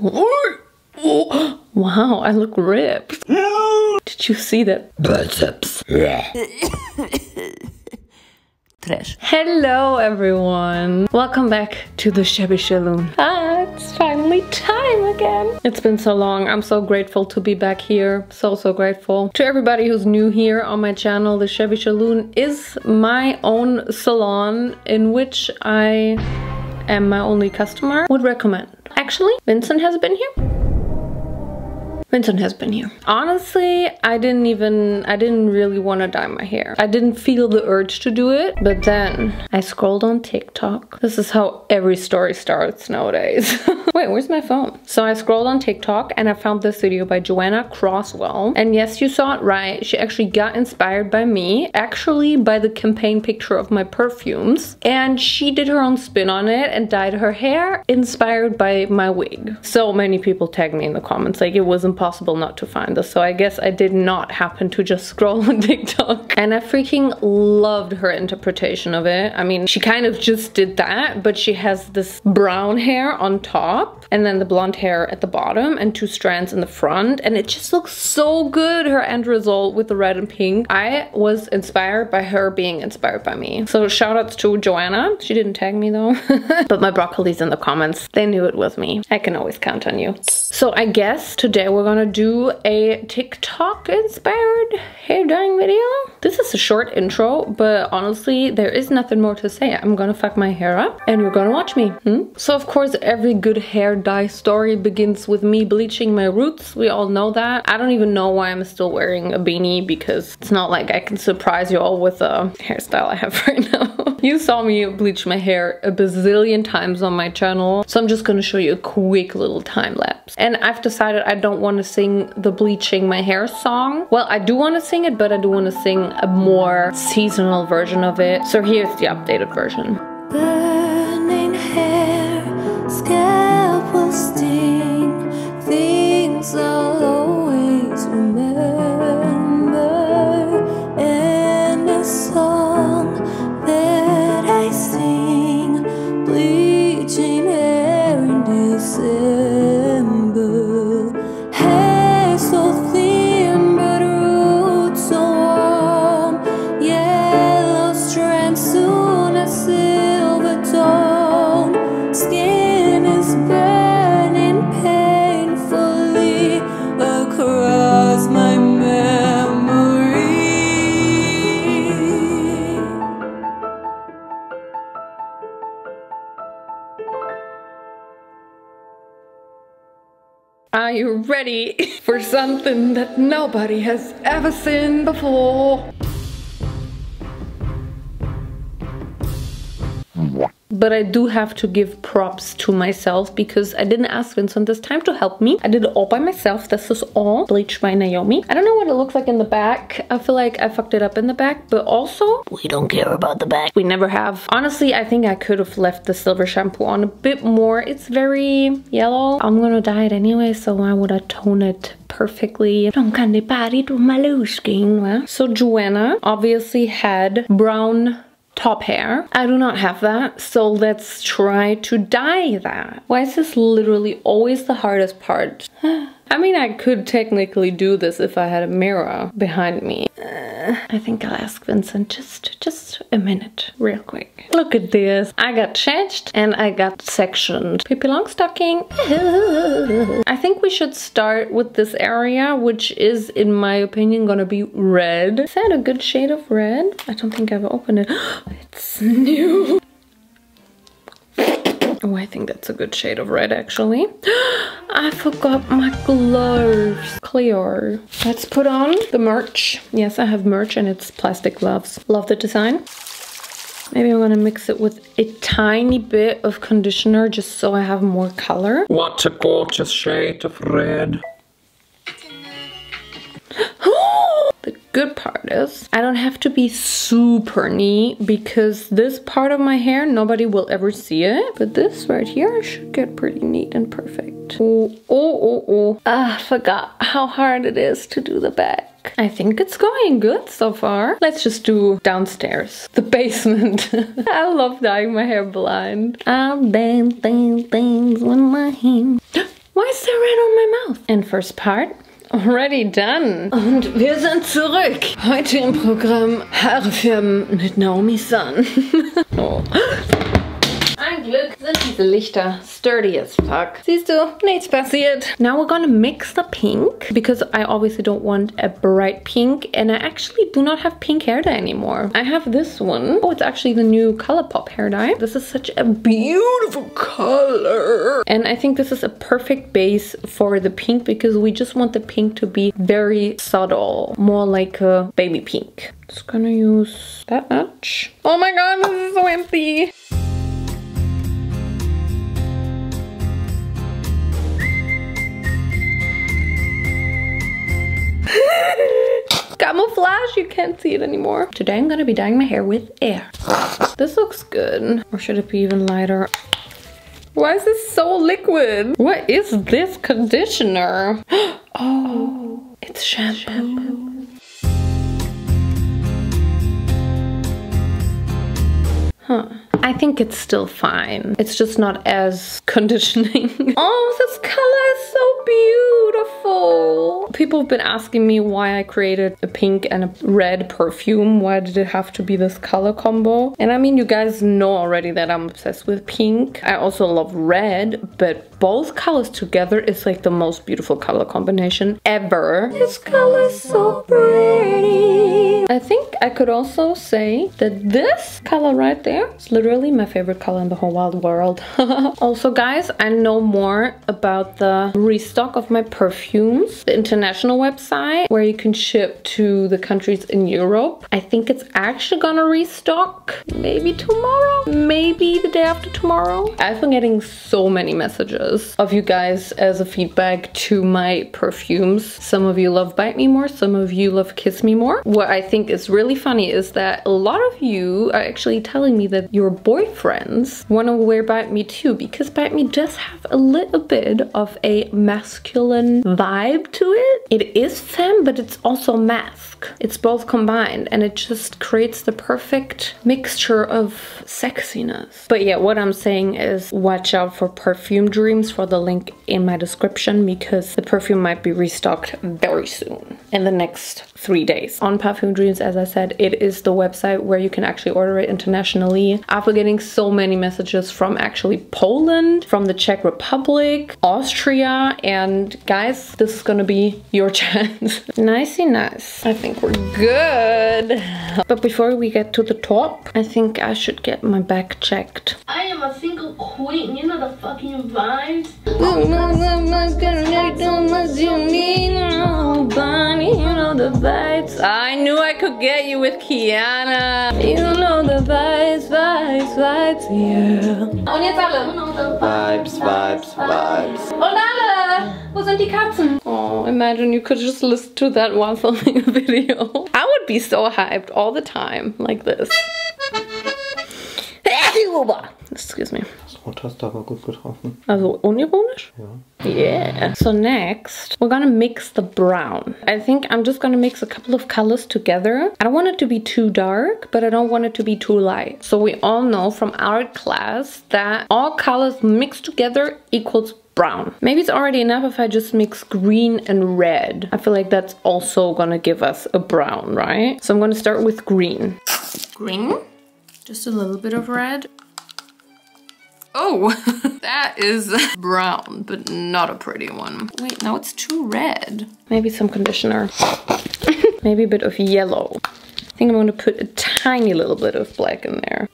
Wow, I look ripped. Did you see that? Biceps. Trash. Hello everyone. Welcome back to the Chevy Shaloon. It's finally time again. It's been so long. I'm so grateful to be back here. So grateful. To everybody who's new here on my channel, the Chevy Shaloon is my own salon in which I am my only customer. Would recommend. Actually, Vincent has been here. Vincent has been here. Honestly, I didn't really want to dye my hair. I didn't feel the urge to do it, but then I scrolled on TikTok. This is how every story starts nowadays. Wait, where's my phone? So I scrolled on TikTok and I found this video by Joanna Crosswell. And yes, you saw it right. She actually got inspired by me, actually by the campaign picture of my perfumes. And she did her own spin on it and dyed her hair inspired by my wig. So many people tagged me in the comments, like it wasn't possible not to find this, so I guess I did not happen to just scroll on TikTok. And I freaking loved her interpretation of it. I mean, she kind of just did that, but she has this brown hair on top and then the blonde hair at the bottom and two strands in the front, and it just looks so good, her end result with the red and pink. I was inspired by her being inspired by me. So shout outs to Joanna. She didn't tag me though. But my broccoli's in the comments. They knew it was me. I can always count on you. So I guess today we're gonna do a TikTok inspired hair dyeing video. This is a short intro, but honestly, there is nothing more to say. I'm gonna fuck my hair up and you're gonna watch me. So of course, every good hair dye story begins with me bleaching my roots. We all know that. I don't even know why I'm still wearing a beanie, because it's not like I can surprise you all with a hairstyle I have right now. You saw me bleach my hair a bazillion times on my channel. So I'm just gonna show you a quick little time lapse. And I've decided I don't want to sing the bleaching my hair song. Well, I do want to sing it, but I do want to sing a more seasonal version of it. So here's the updated version. Burning hair, scalp will sting, things I'll always remember, and a song that I sing, bleaching hair in December. Are you ready for something that nobody has ever seen before? But I do have to give props to myself, because I didn't ask Vincent this time to help me. I did it all by myself. This is all bleached by Naomi. I don't know what it looks like in the back. I feel like I fucked it up in the back, but also we don't care about the back. We never have. Honestly, I think I could have left the silver shampoo on a bit more. It's very yellow. I'm gonna dye it anyway, so why would I tone it perfectly? So Joanna obviously had brown top hair. I do not have that, so let's try to dye that. Why is this literally always the hardest part? I mean, I could technically do this if I had a mirror behind me. I think I'll ask Vincent just a minute, real quick. Look at this. I got changed and I got sectioned. Pippi Longstocking. I think we should start with this area, which is, in my opinion, gonna be red. Is that a good shade of red? I don't think I've opened it. It's new. Oh, I think that's a good shade of red, actually. I forgot my gloves. Clear. Let's put on the merch. Yes, I have merch and it's plastic gloves. Love the design. Maybe I'm gonna mix it with a tiny bit of conditioner just so I have more color. What a gorgeous shade of red. The good part is I don't have to be super neat, because this part of my hair, nobody will ever see it. But this right here should get pretty neat and perfect. I forgot how hard it is to do the back. I think it's going good so far. Let's just do downstairs, the basement. I love dyeing my hair blind. I've done things with my hands. Why is there red on my mouth? And first part, already done. Und wir sind zurück. Heute im Programm Haare färben mit Naomi Jon. Oh. Ein Glück sind diese Lichter sturdy as fuck. Siehst du, nichts passiert. Now we're gonna mix the pink because I obviously don't want a bright pink and I actually do not have pink hair dye anymore. I have this one. Oh, it's actually the new ColourPop hair dye. This is such a beautiful color. And I think this is a perfect base for the pink because we just want the pink to be very subtle, more like a baby pink. Just gonna use that much. Oh my god, this is so empty. Camouflage, you can't see it anymore. Today I'm gonna be dyeing my hair with air. This looks good. Or should it be even lighter? Why is this so liquid? What is this conditioner? Oh, it's shampoo. Huh. I think it's still fine. It's just not as conditioning. Oh, this color is so beautiful. People have been asking me why I created a pink and a red perfume. Why did it have to be this color combo? And I mean, you guys know already that I'm obsessed with pink. I also love red, but both colors together is like the most beautiful color combination ever. This color is so pretty. I think I could also say that this color right there is literally my favorite color in the whole wide world. Also guys, I know more about the restock of my perfumes, the international website where you can ship to the countries in Europe. I think it's actually gonna restock maybe tomorrow, maybe the day after tomorrow. I've been getting so many messages of you guys as a feedback to my perfumes. Some of you love Bite Me More, some of you love Kiss Me More. What I think is really funny is that a lot of you are actually telling me that you're boyfriends want to wear Bite Me too, because Bite Me does have a little bit of a masculine vibe to it. It is femme, but it's also mask. It's both combined and it just creates the perfect mixture of sexiness. But yeah, what I'm saying is watch out for Parfum Dreams, for the link in my description, because the perfume might be restocked very soon in the next 3 days. On Parfum Dreams, as I said, it is the website where you can actually order it internationally. After getting so many messages from actually Poland, from the Czech Republic, Austria, and guys, this is gonna be your chance. Nicey nice. I think we're good. But before we get to the top, I think I should get my back checked. I am a single queen, you know the fucking vibes. You know the vibes. I knew I could get you with Kiana. You know the vibes, yeah. Und jetzt alle. Vibes. Und alle. Wo sind die Katzen? Oh, imagine you could just listen to that while filming a video. I would be so hyped all the time, like this. Excuse me. Das Rot hast du aber gut getroffen. Also unironisch? Ja. Yeah. So next, we're gonna mix the brown. I think I'm just gonna mix a couple of colors together. I don't want it to be too dark, but I don't want it to be too light. So we all know from our class that all colors mixed together equals brown. Maybe it's already enough if I just mix green and red. I feel like that's also gonna give us a brown, right? So I'm gonna start with green. Green, just a little bit of red. Oh, that is brown, but not a pretty one. Wait, now it's too red. Maybe some conditioner. Maybe a bit of yellow. I think I'm gonna put a tiny little bit of black in there.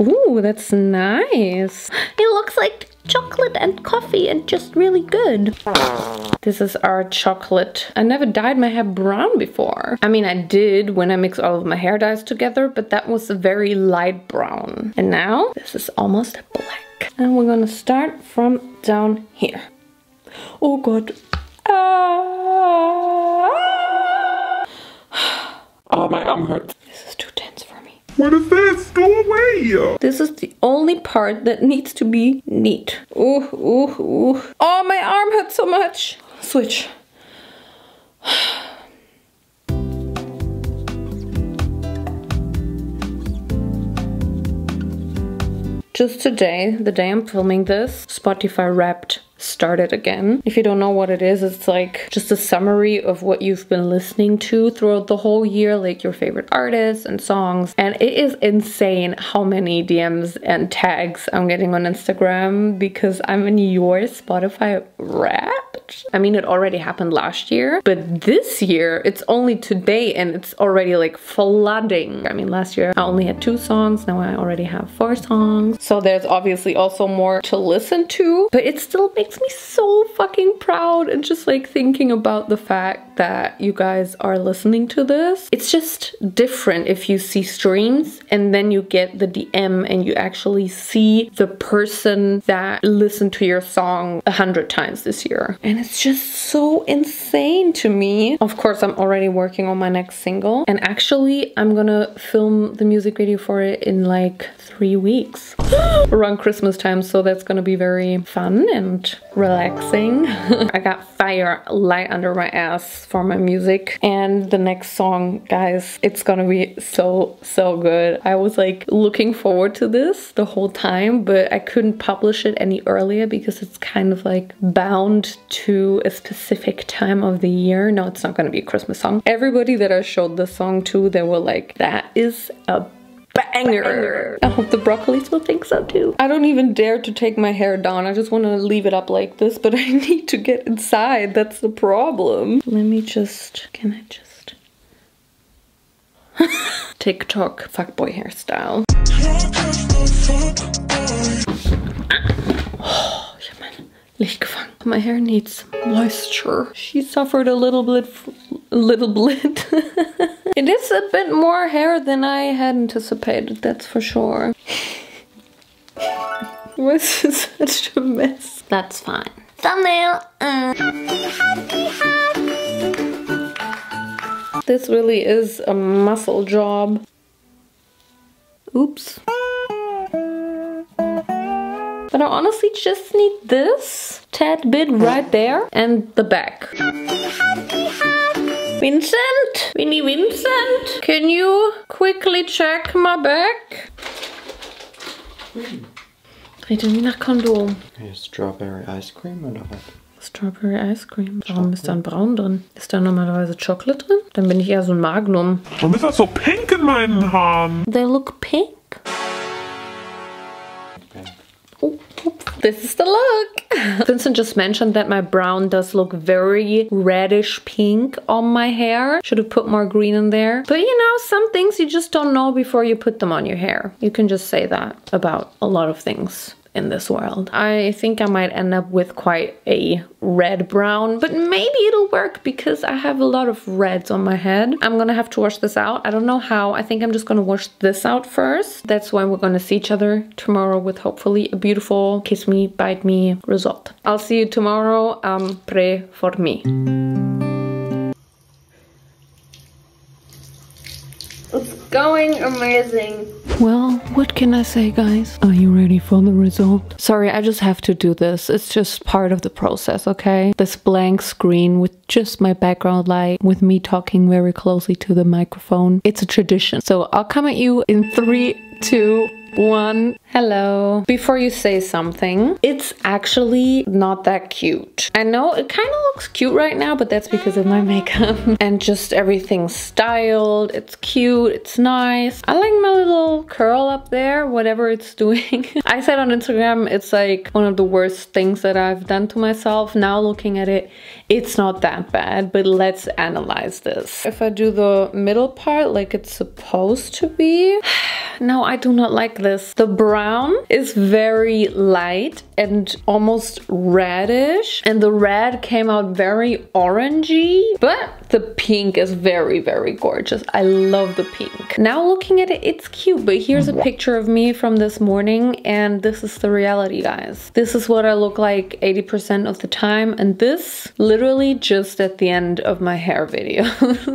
Ooh, that's nice. It looks like chocolate and coffee and just really good. This is our chocolate. I never dyed my hair brown before. I mean, I did when I mixed all of my hair dyes together, but that was a very light brown. And now this is almost black. And we're gonna start from down here. Oh god. Oh, my arm hurts. This is too tense for me. What is this? Go away! This is the only part that needs to be neat. Ooh. Oh, my arm hurts so much. Switch. Just today, the day I'm filming this, Spotify wrapped start it again. If you don't know what it is, it's like just a summary of what you've been listening to throughout the whole year, like your favorite artists and songs. And it is insane how many DMs and tags I'm getting on Instagram because I'm in your Spotify Wrapped. I mean, it already happened last year, but this year it's only today and it's already like flooding. I mean, last year I only had 2 songs, now I already have 4 songs. So there's obviously also more to listen to, but it still makes me so fucking proud, and just like thinking about the fact that you guys are listening to this. It's just different if you see streams and then you get the DM and you actually see the person that listened to your song 100 times this year. And it's just so insane to me. Of course, I'm already working on my next single, and actually I'm gonna film the music video for it in like 3 weeks around Christmas time. So that's gonna be very fun and relaxing. I got fire light under my ass for my music, and the next song, guys, it's gonna be so good. I was like looking forward to this the whole time, but I couldn't publish it any earlier because it's kind of like bound to a specific time of the year. No, it's not gonna be a Christmas song. Everybody that I showed this song to, they were like, that is a banger. I hope the broccolis will think so too. I don't even dare to take my hair down. I just want to leave it up like this, but I need to get inside. That's the problem. Let me just, can I just? TikTok fuckboy hairstyle. Oh, ich hab mein Licht gefangen. My hair needs moisture. She suffered a little bit. It is a bit more hair than I had anticipated, that's for sure. Why is this such a mess? That's fine. Thumbnail! This really is a muscle job. Oops. But I honestly just need this tad bit right there and the back. Vincent? Winnie Vincent? Can you quickly check my back? I didn't have a condom. Strawberry ice cream oder was? Strawberry ice cream. Warum ist da ein Braun drin? Ist da normalerweise Schokolade drin? Dann bin ich eher so ein Magnum. Warum ist das so pink in meinen Haaren? They look pink. Oh, this is the look. Vincent just mentioned that my brown does look very reddish pink on my hair. Should have put more green in there. But you know, some things you just don't know before you put them on your hair. You can just say that about a lot of things in this world. I think I might end up with quite a red brown, but maybe it'll work because I have a lot of reds on my head. I'm gonna have to wash this out. I don't know how. I think I'm just gonna wash this out first. That's when we're gonna see each other tomorrow with hopefully a beautiful kiss me, bite me result. I'll see you tomorrow. Pray for me. It's going amazing. Well, what can I say, guys? Are you ready for the result? Sorry, I just have to do this. It's just part of the process, okay? This blank screen with just my background light, with me talking very closely to the microphone. It's a tradition. So I'll come at you in 3, 2, 1. Hello. Before you say something, it's actually not that cute. I know it kind of looks cute right now, but that's because of my makeup and just everything's styled. It's cute. It's nice. I like my little curl up there, whatever it's doing. I said on Instagram, it's like one of the worst things that I've done to myself. Now looking at it, it's not that bad, but let's analyze this. If I do the middle part like it's supposed to be, no, I do not like this. The brown is very light and almost reddish, and the red came out very orangey, but the pink is very gorgeous. I love the pink. Now looking at it, it's cute, but here's a picture of me from this morning, and this is the reality, guys. This is what I look like 80% of the time, and this literally just at the end of my hair video.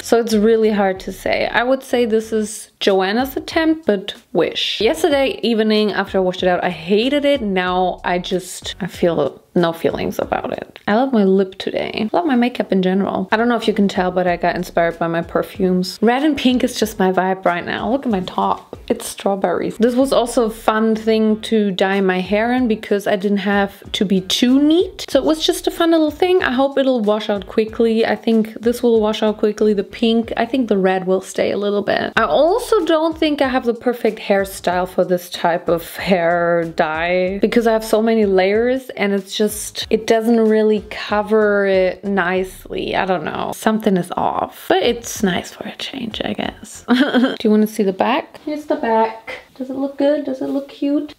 So it's really hard to say. I would say this is Joanna's attempt, but wish. Yesterday evening after I washed it out, I hated it. Now I feel no feelings about it. I love my lip today. I love my makeup in general. I don't know if you can tell, but I got inspired by my perfumes. Red and pink is just my vibe right now. Look at my top. It's strawberries. This was also a fun thing to dye my hair in because I didn't have to be too neat. So it was just a fun little thing. I hope it'll wash out quickly. I think this will wash out quickly. The pink, I think the red will stay a little bit. I also don't think I have the perfect hairstyle for this type of hair dye because I have so many layers and it's just, it doesn't really cover it nicely. I don't know. Something is off, but it's nice for a change, I guess. Do you want to see the back? Here's the back. Does it look good? Does it look cute?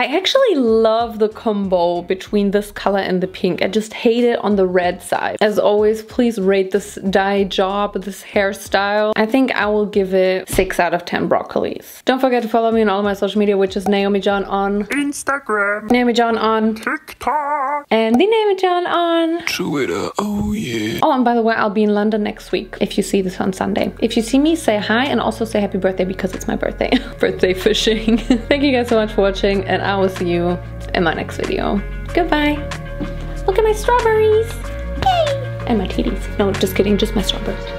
I actually love the combo between this color and the pink. I just hate it on the red side. As always, please rate this dye job, this hairstyle. I think I will give it 6 out of 10 broccolis. Don't forget to follow me on all my social media, which is Naomi Jon on Instagram, Naomi Jon on TikTok, and the Naomi Jon on Twitter. Oh yeah. Oh, and by the way, I'll be in London next week. If you see this on Sunday, if you see me, say hi and also say happy birthday because it's my birthday. Birthday fishing. Thank you guys so much for watching, and I will see you in my next video. Goodbye. Look at my strawberries. Yay! And my titties. No, just kidding. Just my strawberries.